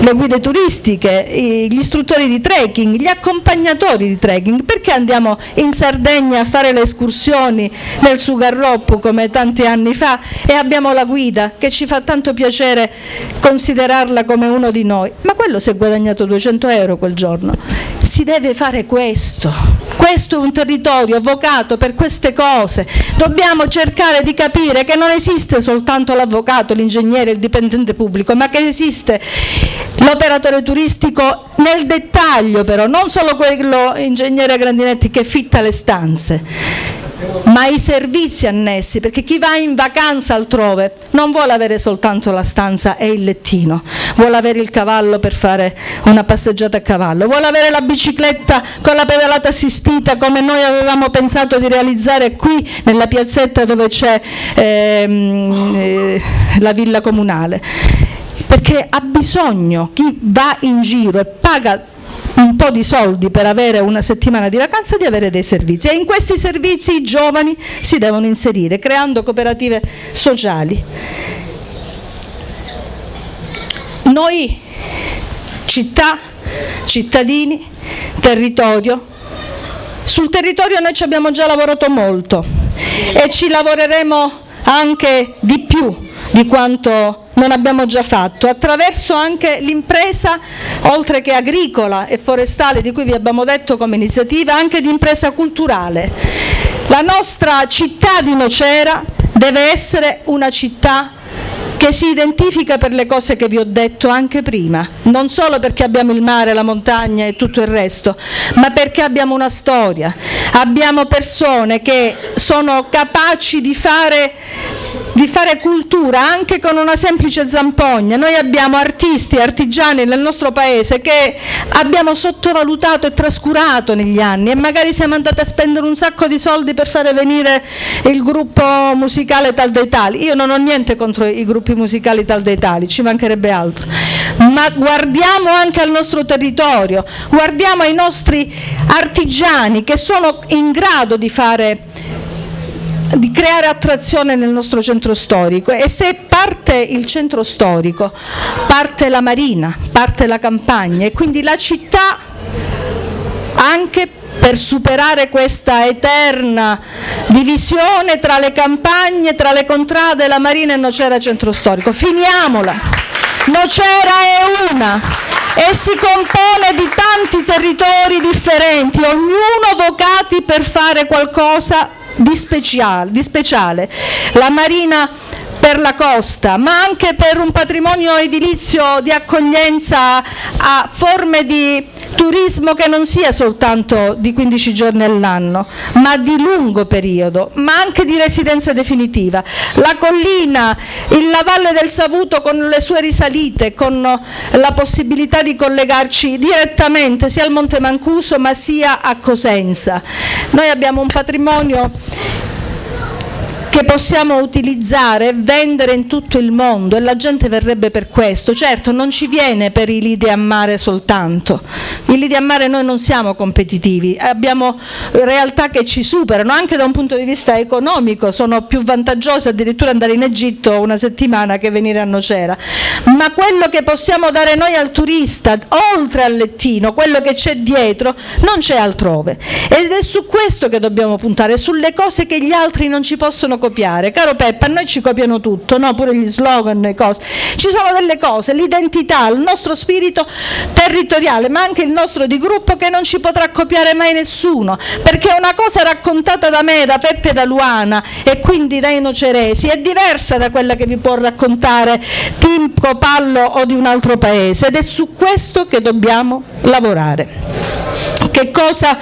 le guide turistiche, gli istruttori di trekking, gli accompagnatori di trekking. Perché andiamo in Sardegna a fare le escursioni nel Sugarroppo come tanti anni fa, e abbiamo la guida che ci fa tanto piacere considerarla come uno di noi, ma quello si è guadagnato duecento euro quel giorno? Si deve fare questo. Questo è un territorio vocato per queste cose. Dobbiamo cercare di capire che non esiste soltanto l'avvocato, l'ingegnere, il dipendente pubblico, ma che esiste l'operatore turistico nel dettaglio, però non solo quello ingegnere Grandinetti che fitta le stanze, ma i servizi annessi, perché chi va in vacanza altrove non vuole avere soltanto la stanza e il lettino, vuole avere il cavallo per fare una passeggiata a cavallo, vuole avere la bicicletta con la pedalata assistita, come noi avevamo pensato di realizzare qui nella piazzetta dove c'è ehm, eh, la villa comunale, perché ha bisogno, chi va in giro e paga un po' di soldi per avere una settimana di vacanza, di avere dei servizi, e in questi servizi i giovani si devono inserire creando cooperative sociali. Noi città, cittadini, territorio, sul territorio noi ci abbiamo già lavorato molto e ci lavoreremo anche di più di quanto non abbiamo già fatto, attraverso anche l'impresa, oltre che agricola e forestale di cui vi abbiamo detto come iniziativa, anche di impresa culturale. La nostra città di Nocera deve essere una città che si identifica per le cose che vi ho detto anche prima, non solo perché abbiamo il mare, la montagna e tutto il resto, ma perché abbiamo una storia, abbiamo persone che sono capaci di fare, di fare cultura anche con una semplice zampogna. Noi abbiamo artisti e artigiani nel nostro paese che abbiamo sottovalutato e trascurato negli anni, e magari siamo andati a spendere un sacco di soldi per fare venire il gruppo musicale tal dei tali. Io non ho niente contro i gruppi musicali tal dei tali, ci mancherebbe altro, ma guardiamo anche al nostro territorio, guardiamo ai nostri artigiani che sono in grado di fare, di creare attrazione nel nostro centro storico. E se parte il centro storico, parte la marina, parte la campagna, e quindi la città anche per superare questa eterna divisione tra le campagne, tra le contrade, la marina e Nocera centro storico. Finiamola! Nocera è una e si compone di tanti territori differenti, ognuno vocati per fare qualcosa di speciale, di speciale. La marina per la costa, ma anche per un patrimonio edilizio di accoglienza a forme di turismo che non sia soltanto di quindici giorni all'anno, ma di lungo periodo, ma anche di residenza definitiva. La collina, la Valle del Savuto con le sue risalite, con la possibilità di collegarci direttamente sia al Monte Mancuso ma sia a Cosenza. Noi abbiamo un patrimonio che possiamo utilizzare e vendere in tutto il mondo, e la gente verrebbe per questo. Certo, non ci viene per i lidi a mare soltanto. I lidi a mare noi non siamo competitivi, abbiamo realtà che ci superano anche da un punto di vista economico, sono più vantaggiose addirittura andare in Egitto una settimana che venire a Nocera. Ma quello che possiamo dare noi al turista, oltre al lettino, quello che c'è dietro, non c'è altrove, ed è su questo che dobbiamo puntare, sulle cose che gli altri non ci possono copiare. Caro Peppa, noi ci copiano tutto, no? Pure gli slogan, le cose. Ci sono delle cose, l'identità, il nostro spirito territoriale, ma anche il nostro di gruppo, che non ci potrà copiare mai nessuno, perché una cosa raccontata da me, da Peppe e da Luana, e quindi dai noceresi, è diversa da quella che vi può raccontare Timco, Pallo o di un altro paese, ed è su questo che dobbiamo lavorare. Che cosa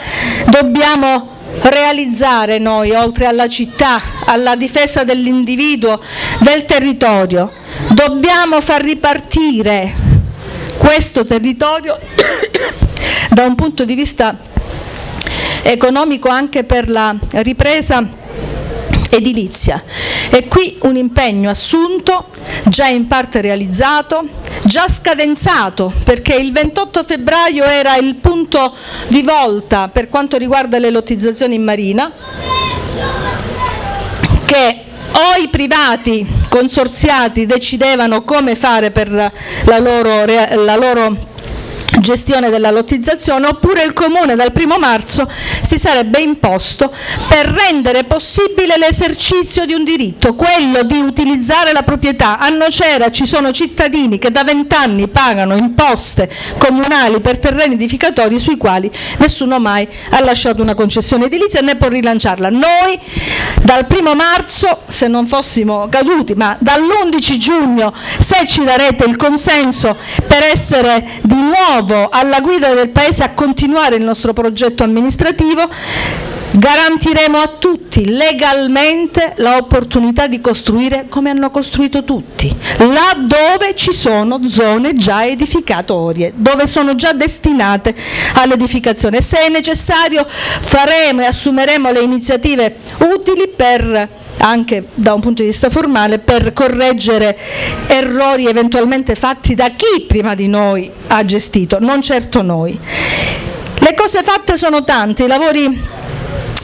dobbiamo realizzare noi, oltre alla città, alla difesa dell'individuo, del territorio? Dobbiamo far ripartire questo territorio da un punto di vista economico, anche per la ripresa edilizia. E qui un impegno assunto, già in parte realizzato, già scadenzato, perché il ventotto febbraio era il punto di volta per quanto riguarda le lottizzazioni in marina, che o i privati consorziati decidevano come fare per la loro, la loro gestione della lottizzazione, oppure il Comune dal primo marzo si sarebbe imposto per rendere possibile l'esercizio di un diritto, quello di utilizzare la proprietà. A Nocera ci sono cittadini che da vent'anni pagano imposte comunali per terreni edificatori sui quali nessuno mai ha lasciato una concessione edilizia né può rilanciarla. Noi dal primo marzo, se non fossimo caduti, ma dall'undici giugno, se ci darete il consenso per essere di nuovo alla guida del Paese a continuare il nostro progetto amministrativo, garantiremo a tutti legalmente l'opportunità di costruire come hanno costruito tutti, laddove ci sono zone già edificatorie, dove sono già destinate all'edificazione. Se è necessario faremo e assumeremo le iniziative utili per, anche da un punto di vista formale, per correggere errori eventualmente fatti da chi prima di noi ha gestito, non certo noi. Le cose fatte sono tante, i lavori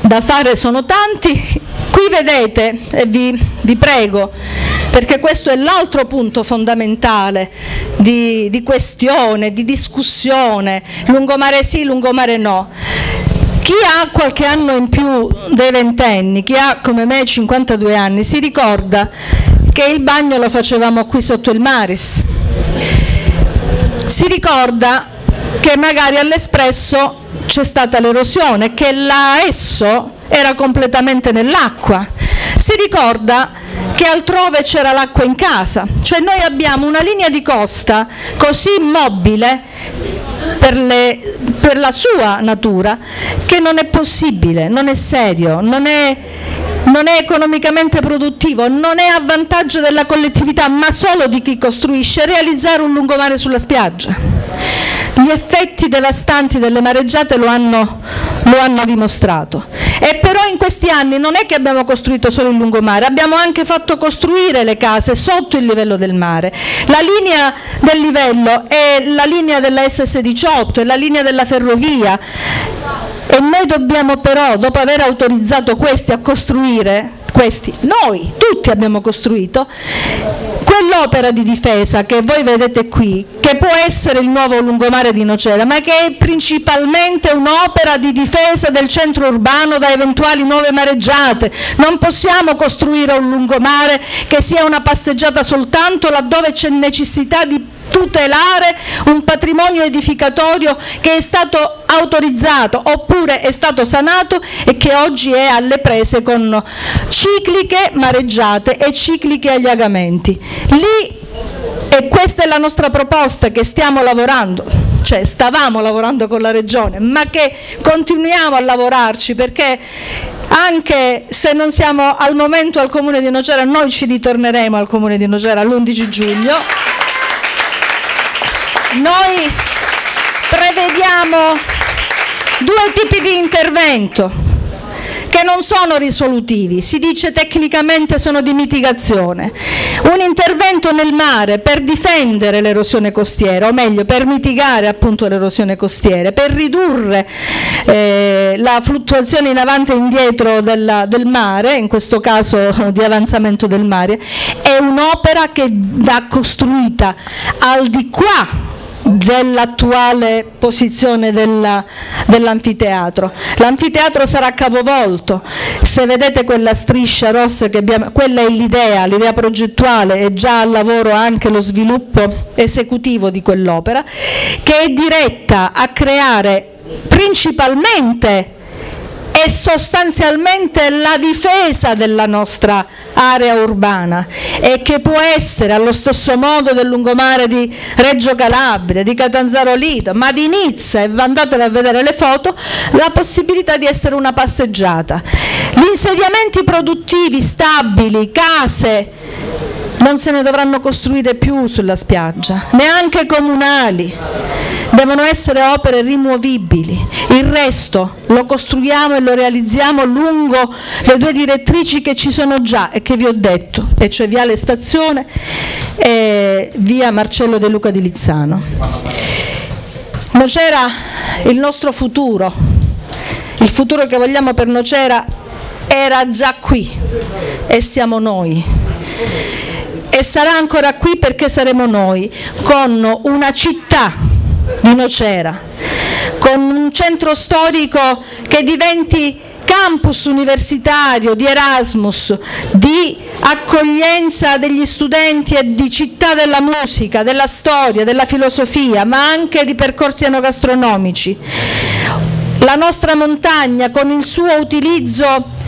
da fare sono tanti. Qui vedete, e vi, vi prego, perché questo è l'altro punto fondamentale di, di questione, di discussione, lungomare sì, lungomare no. Chi ha qualche anno in più dei ventenni, chi ha come me cinquantadue anni, si ricorda che il bagno lo facevamo qui sotto il Maris, si ricorda che magari all'Espresso c'è stata l'erosione, che là esso era completamente nell'acqua, si ricorda che altrove c'era l'acqua in casa, cioè noi abbiamo una linea di costa così immobile per, le, per la sua natura che non è possibile, non è serio, non è, non è economicamente produttivo, non è a vantaggio della collettività ma solo di chi costruisce realizzare un lungomare sulla spiaggia. Gli effetti devastanti delle mareggiate lo hanno, lo hanno dimostrato. E però in questi anni non è che abbiamo costruito solo il lungomare, abbiamo anche fatto costruire le case sotto il livello del mare. La linea del livello è la linea della esse esse diciotto, è la linea della ferrovia, e noi dobbiamo però, dopo aver autorizzato questi a costruire, questi, noi tutti abbiamo costruito quell'opera di difesa che voi vedete qui, che può essere il nuovo lungomare di Nocera, ma che è principalmente un'opera di difesa del centro urbano da eventuali nuove mareggiate. Non possiamo costruire un lungomare che sia una passeggiata soltanto laddove c'è necessità di tutelare un patrimonio edificatorio che è stato autorizzato oppure è stato sanato e che oggi è alle prese con cicliche mareggiate e cicliche allagamenti. Lì, e questa è la nostra proposta, che stiamo lavorando, cioè stavamo lavorando con la Regione, ma che continuiamo a lavorarci, perché anche se non siamo al momento al Comune di Nocera, noi ci ritorneremo al Comune di Nocera l'undici giugno. Noi prevediamo due tipi di intervento che non sono risolutivi, si dice tecnicamente sono di mitigazione. Un intervento nel mare per difendere l'erosione costiera, o meglio per mitigare appunto l'erosione costiera, per ridurre eh, la fluttuazione in avanti e indietro della, del mare, in questo caso di avanzamento del mare, è un'opera che va costruita al di qua dell'attuale posizione dell'anfiteatro. L'anfiteatro sarà capovolto, se vedete quella striscia rossa che abbiamo, quella è l'idea, l'idea progettuale, è già al lavoro anche lo sviluppo esecutivo di quell'opera, che è diretta a creare principalmente e sostanzialmente la difesa della nostra area urbana, e che può essere allo stesso modo del lungomare di Reggio Calabria, di Catanzaro Lido, ma di Nizza, e andatele a vedere le foto, la possibilità di essere una passeggiata. Gli insediamenti produttivi stabili, case, non se ne dovranno costruire più sulla spiaggia, neanche comunali, devono essere opere rimuovibili. Il resto lo costruiamo e lo realizziamo lungo le due direttrici che ci sono già e che vi ho detto, e cioè Viale Stazione e Via Marcello De Luca di Lizzano. Nocera, il nostro futuro, il futuro che vogliamo per Nocera era già qui e siamo noi. E sarà ancora qui perché saremo noi, con una città di Nocera, con un centro storico che diventi campus universitario di Erasmus, di accoglienza degli studenti e di città della musica, della storia, della filosofia, ma anche di percorsi enogastronomici. La nostra montagna, con il suo utilizzo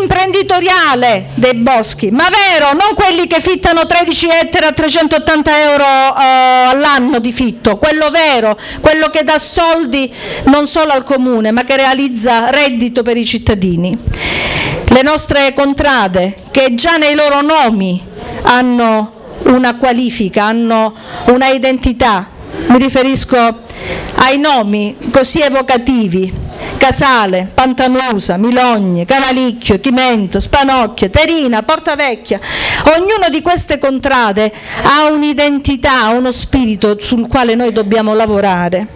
imprenditoriale dei boschi, ma vero, non quelli che fittano tredici ettari a trecentottanta euro eh, all'anno di fitto, quello vero, quello che dà soldi non solo al comune ma che realizza reddito per i cittadini. Le nostre contrade, che già nei loro nomi hanno una qualifica, hanno una identità, mi riferisco ai nomi così evocativi: Casale, Pantanusa, Milogne, Cavalicchio, Chimento, Spanocchia, Terina, Portavecchia. Ognuna di queste contrade ha un'identità, uno spirito sul quale noi dobbiamo lavorare.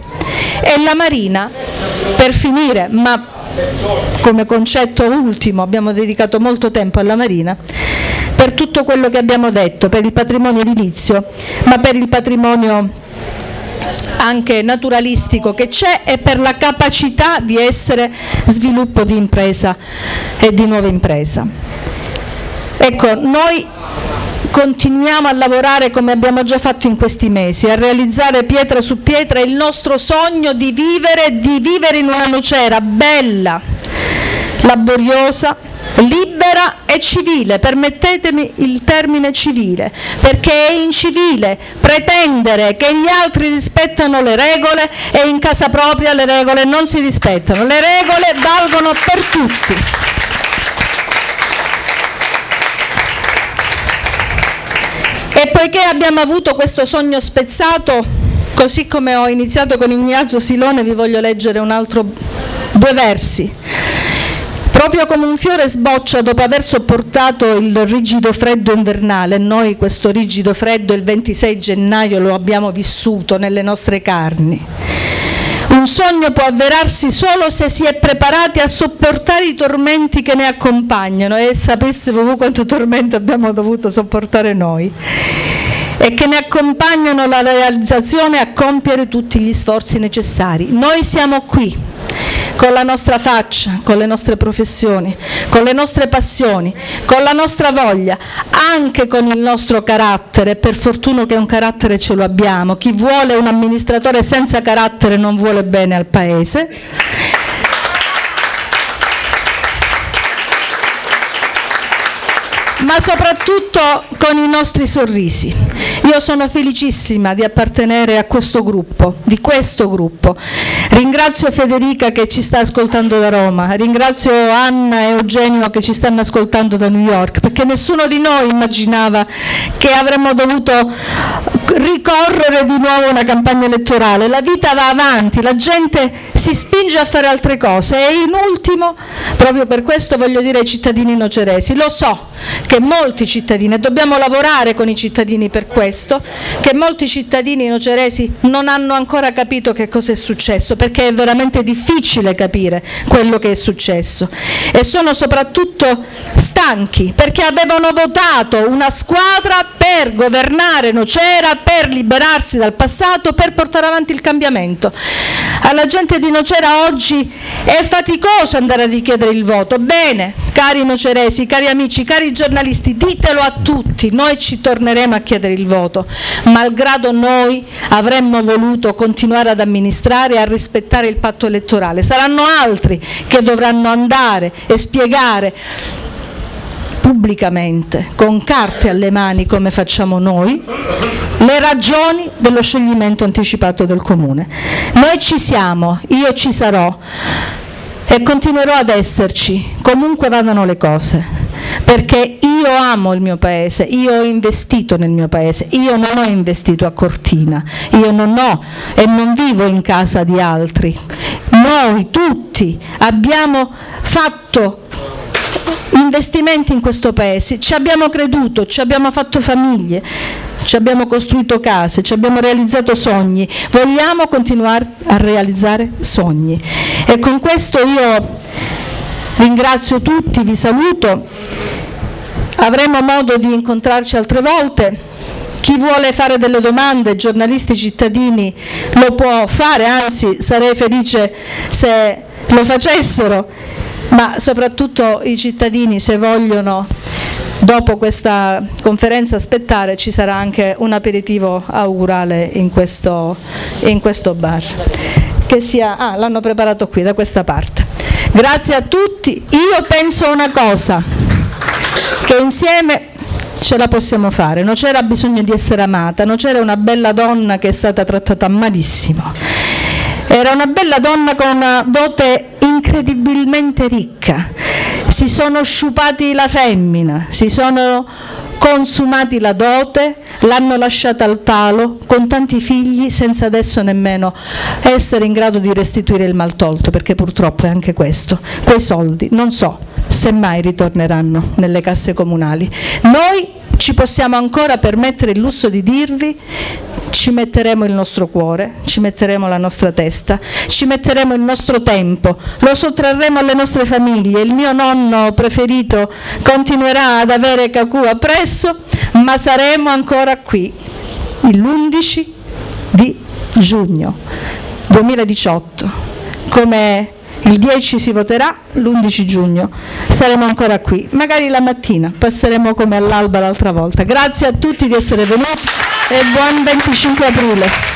E la Marina, per finire, ma come concetto ultimo, abbiamo dedicato molto tempo alla Marina, per tutto quello che abbiamo detto, per il patrimonio edilizio, ma per il patrimonio anche naturalistico che c'è e per la capacità di essere sviluppo di impresa e di nuova impresa. Ecco, noi continuiamo a lavorare come abbiamo già fatto in questi mesi, a realizzare pietra su pietra il nostro sogno di vivere, di vivere in una Nocera bella, laboriosa, libera e civile, permettetemi il termine civile, perché è incivile pretendere che gli altri rispettano le regole e in casa propria le regole non si rispettano, le regole valgono per tutti. E poiché abbiamo avuto questo sogno spezzato, così come ho iniziato con Ignazio Silone, vi voglio leggere un altro due versi. Proprio come un fiore sboccia dopo aver sopportato il rigido freddo invernale, noi questo rigido freddo il ventisei gennaio lo abbiamo vissuto nelle nostre carni. Un sogno può avverarsi solo se si è preparati a sopportare i tormenti che ne accompagnano, e sapessimo voi quanto tormento abbiamo dovuto sopportare noi, e che ne accompagnano la realizzazione a compiere tutti gli sforzi necessari. Noi siamo qui, con la nostra faccia, con le nostre professioni, con le nostre passioni, con la nostra voglia, anche con il nostro carattere. Per fortuna che un carattere ce lo abbiamo. Chi vuole un amministratore senza carattere non vuole bene al Paese. Ma soprattutto con i nostri sorrisi. Io sono felicissima di appartenere a questo gruppo, di questo gruppo. Ringrazio Federica che ci sta ascoltando da Roma, ringrazio Anna e Eugenio che ci stanno ascoltando da New York, perché nessuno di noi immaginava che avremmo dovuto ricorrere di nuovo a una campagna elettorale. La vita va avanti, la gente si spinge a fare altre cose. E in ultimo, proprio per questo voglio dire ai cittadini noceresi, lo so che molti cittadini, e dobbiamo lavorare con i cittadini per questo, che molti cittadini noceresi non hanno ancora capito che cosa è successo, perché è veramente difficile capire quello che è successo, e sono soprattutto stanchi, perché avevano votato una squadra per governare Nocera, per liberarsi dal passato, per portare avanti il cambiamento. Alla gente di Nocera oggi è faticoso andare a richiedere il voto. Bene, cari noceresi, cari amici, cari giornalisti, ditelo a tutti, noi ci torneremo a chiedere il voto, malgrado noi avremmo voluto continuare ad amministrare e a rispettare il patto elettorale. Saranno altri che dovranno andare e spiegare pubblicamente, con carte alle mani come facciamo noi, le ragioni dello scioglimento anticipato del comune. Noi ci siamo, io ci sarò e continuerò ad esserci, comunque vadano le cose. Perché io amo il mio Paese, io ho investito nel mio Paese, io non ho investito a Cortina, io non ho e non vivo in casa di altri. Noi tutti abbiamo fatto investimenti in questo Paese, ci abbiamo creduto, ci abbiamo fatto famiglie, ci abbiamo costruito case, ci abbiamo realizzato sogni, vogliamo continuare a realizzare sogni. E con questo io ringrazio tutti, vi saluto, avremo modo di incontrarci altre volte, Chi vuole fare delle domande, giornalisti, cittadini, lo può fare, anzi sarei felice se lo facessero, ma soprattutto i cittadini, se vogliono, dopo questa conferenza aspettare, ci sarà anche un aperitivo augurale in questo, in questo bar, che sia, ah, l'hanno preparato qui da questa parte. Grazie a tutti, io penso una cosa, che insieme ce la possiamo fare. Nocera ha bisogno di essere amata, Nocera è una bella donna che è stata trattata malissimo, era una bella donna con una dote incredibilmente ricca, si sono sciupati la femmina, si sono consumati la dote, l'hanno lasciata al palo con tanti figli senza adesso nemmeno essere in grado di restituire il mal tolto, perché purtroppo è anche questo, quei soldi non so se mai ritorneranno nelle casse comunali. Noi ci possiamo ancora permettere il lusso di dirvi: ci metteremo il nostro cuore, ci metteremo la nostra testa, ci metteremo il nostro tempo, lo sottrarremo alle nostre famiglie. Il mio nonno preferito continuerà ad avere Cacù appresso, ma saremo ancora qui l'undici di giugno duemiladiciotto, come il dieci si voterà, l'undici giugno saremo ancora qui, magari la mattina, passeremo come all'alba l'altra volta. Grazie a tutti di essere venuti e buon venticinque aprile.